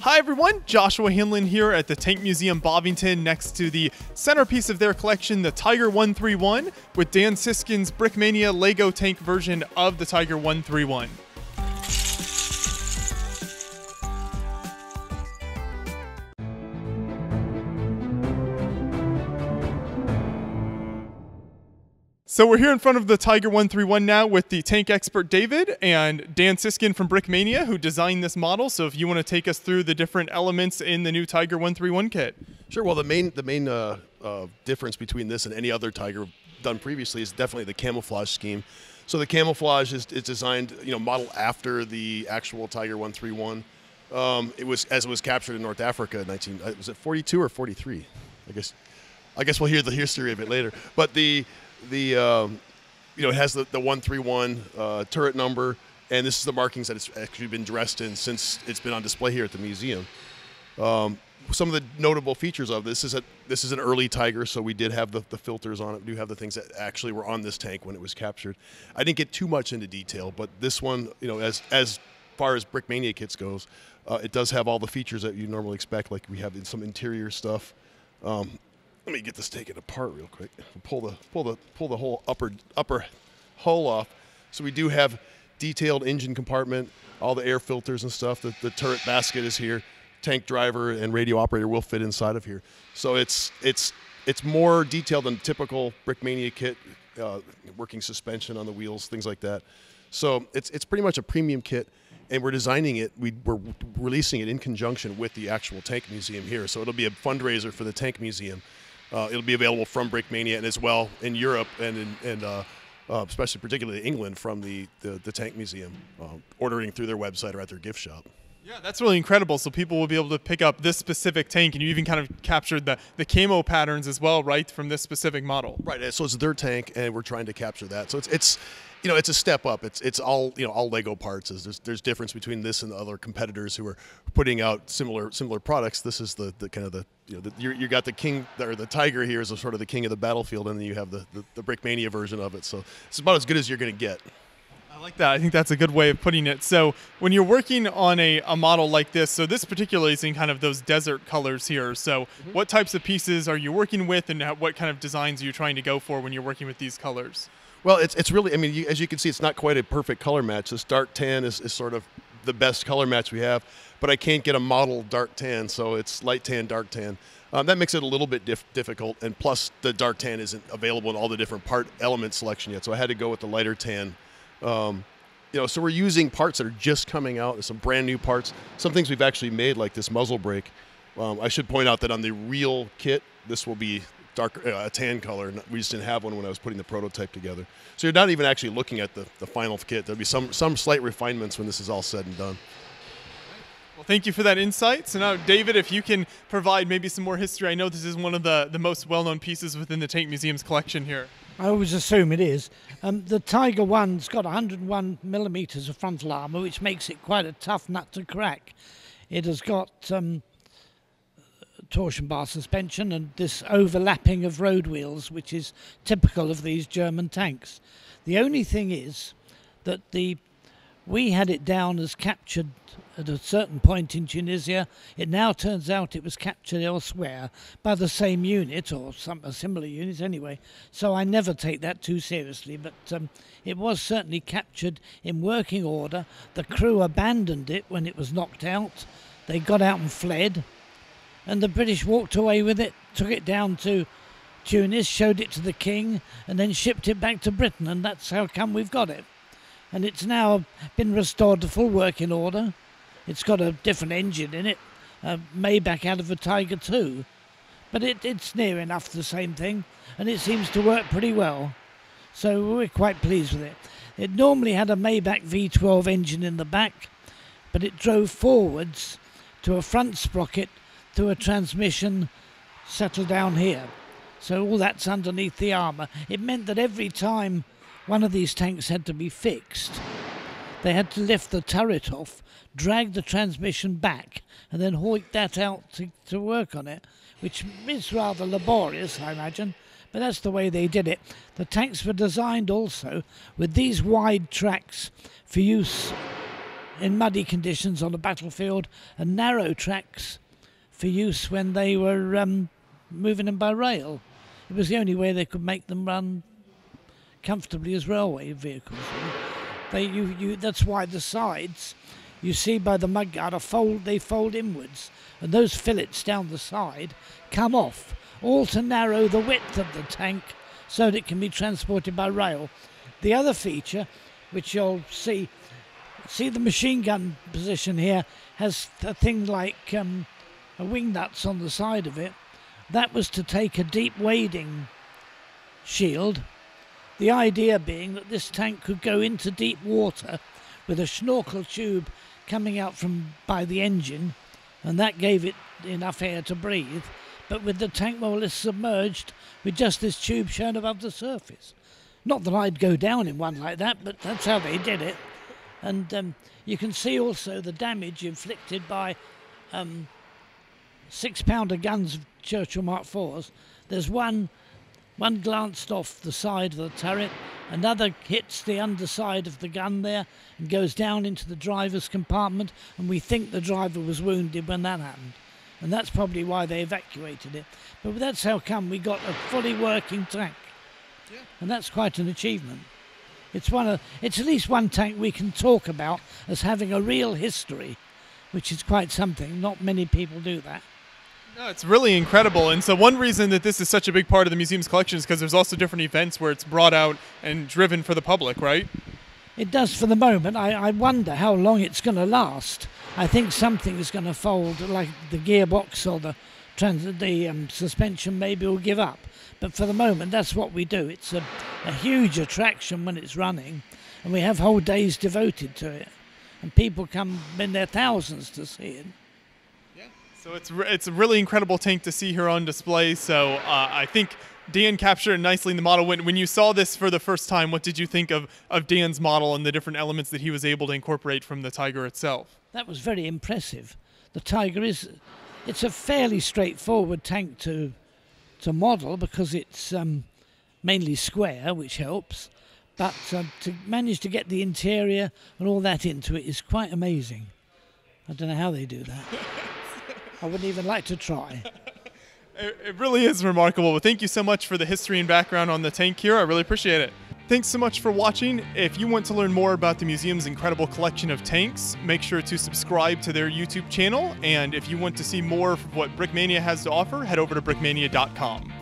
Hi everyone, Joshua Hanlon here at the Tank Museum Bovington next to the centerpiece of their collection, the Tiger 131, with Dan Siskind's Brickmania Lego tank version of the Tiger 131. So we're here in front of the Tiger 131 now with the tank expert David and Dan Siskind from Brickmania, who designed this model. So if you want to take us through the different elements in the new Tiger 131 kit. Sure. Well, the main difference between this and any other Tiger done previously is definitely the camouflage scheme. So the camouflage is designed, you know, modeled after the actual Tiger 131. It was captured in North Africa in was it 42 or 43? I guess we'll hear the history of it later. But you know, it has the 131 turret number, and this is the markings that it's actually been dressed in since it's been on display here at the museum. Some of the notable features of this is that this is an early Tiger, so we did have the filters on it. We do have the things that actually were on this tank when it was captured. I didn't get too much into detail, but this one, you know, as far as Brickmania kits goes, it does have all the features that you normally expect, like we have some interior stuff. Let me get this taken apart real quick. Pull the whole upper hull off. So we do have detailed engine compartment, all the air filters and stuff. The turret basket is here. Tank driver and radio operator will fit inside of here. So it's more detailed than typical Brickmania kit. Working suspension on the wheels, things like that. So it's pretty much a premium kit, and we're designing it. We're releasing it in conjunction with the actual tank museum here. So it'll be a fundraiser for the tank museum. It'll be available from Brickmania and as well in Europe and especially particularly England from the Tank Museum, ordering through their website or at their gift shop. Yeah, that's really incredible. So people will be able to pick up this specific tank, and you even kind of captured the camo patterns as well, right, from this specific model. Right. So it's their tank, and we're trying to capture that. So it's you know, it's a step up. It's all, you know, all Lego parts. There's difference between this and the other competitors who are putting out similar products. This is the kind of the, you know, you got the king, or the Tiger here is sort of the king of the battlefield, and then you have the Brickmania version of it. So it's about as good as you're going to get. I like that. I think that's a good way of putting it. So when you're working on a model like this, so this particularly is in kind of those desert colors here. So what types of pieces are you working with, and what kind of designs are you trying to go for when you're working with these colors? Well, it's really, I mean, as you can see, it's not quite a perfect color match. This dark tan is sort of the best color match we have, but I can't get a model dark tan, so it's light tan, dark tan. That makes it a little bit difficult, and plus the dark tan isn't available in all the different part element selection yet, so I had to go with the lighter tan. You know, so we're using parts that are just coming out, some brand new parts, some things we've actually made, like this muzzle brake. I should point out that on the real kit, this will be dark, a tan color. We just didn't have one when I was putting the prototype together. So you're not even actually looking at the final kit. There'll be some slight refinements when this is all said and done. Well, thank you for that insight. So now, David, if you can provide maybe some more history. I know this is one of the most well-known pieces within the Tank Museum's collection here. I always assume it is. The Tiger 1's got 101 millimeters of frontal armor, which makes it quite a tough nut to crack. It has got torsion bar suspension and this overlapping of road wheels, which is typical of these German tanks. The only thing is that we had it down as captured at a certain point in Tunisia. It now turns out it was captured elsewhere by the same unit, or a similar unit anyway, so I never take that too seriously, but it was certainly captured in working order. The crew abandoned it when it was knocked out. They got out and fled, and the British walked away with it, took it down to Tunis, showed it to the king, and then shipped it back to Britain, and that's how come we've got it. And it's now been restored to full working order. It's got a different engine in it, a Maybach out of a Tiger II. But it's near enough the same thing, and it seems to work pretty well. So we're quite pleased with it. It normally had a Maybach V12 engine in the back, but it drove forwards to a front sprocket to a transmission settled down here. So all that's underneath the armour. It meant that every time one of these tanks had to be fixed, they had to lift the turret off, drag the transmission back, and then hoik that out to work on it, which is rather laborious, I imagine, but that's the way they did it. The tanks were designed also with these wide tracks for use in muddy conditions on the battlefield and narrow tracks for use when they were moving them by rail. It was the only way they could make them run comfortably as railway vehicles. That's why the sides, you see by the mudguard, they fold inwards, and those fillets down the side come off, all to narrow the width of the tank so that it can be transported by rail. The other feature, which you'll see the machine gun position here, has a thing like a wing nuts on the side of it. That was to take a deep wading shield, the idea being that this tank could go into deep water with a snorkel tube coming out from by the engine, and that gave it enough air to breathe. But with the tank more or less submerged, with just this tube shown above the surface. Not that I'd go down in one like that, but that's how they did it. And you can see also the damage inflicted by 6-pounder guns of Churchill Mark IVs. There's one glanced off the side of the turret, another hits the underside of the gun there and goes down into the driver's compartment, and we think the driver was wounded when that happened. And that's probably why they evacuated it. But that's how come we got a fully working tank. Yeah. And that's quite an achievement. It's at least one tank we can talk about as having a real history, which is quite something. Not many people do that. No, it's really incredible. And so one reason that this is such a big part of the museum's collection is because there's also different events where it's brought out and driven for the public, right? It does for the moment. I wonder how long it's going to last. I think something is going to fold, like the gearbox or the suspension maybe will give up. But for the moment, that's what we do. It's a huge attraction when it's running, and we have whole days devoted to it. And people come in their thousands to see it. Yeah. So it's a really incredible tank to see here on display. So I think Dan captured it nicely in the model. When you saw this for the first time, what did you think of Dan's model and the different elements that he was able to incorporate from the Tiger itself? That was very impressive. The Tiger it's a fairly straightforward tank to model because it's mainly square, which helps. But to manage to get the interior and all that into it is quite amazing. I don't know how they do that. I wouldn't even like to try. It really is remarkable. Well, thank you so much for the history and background on the tank here. I really appreciate it. Thanks so much for watching. If you want to learn more about the museum's incredible collection of tanks, make sure to subscribe to their YouTube channel. And if you want to see more of what Brickmania has to offer, head over to brickmania.com.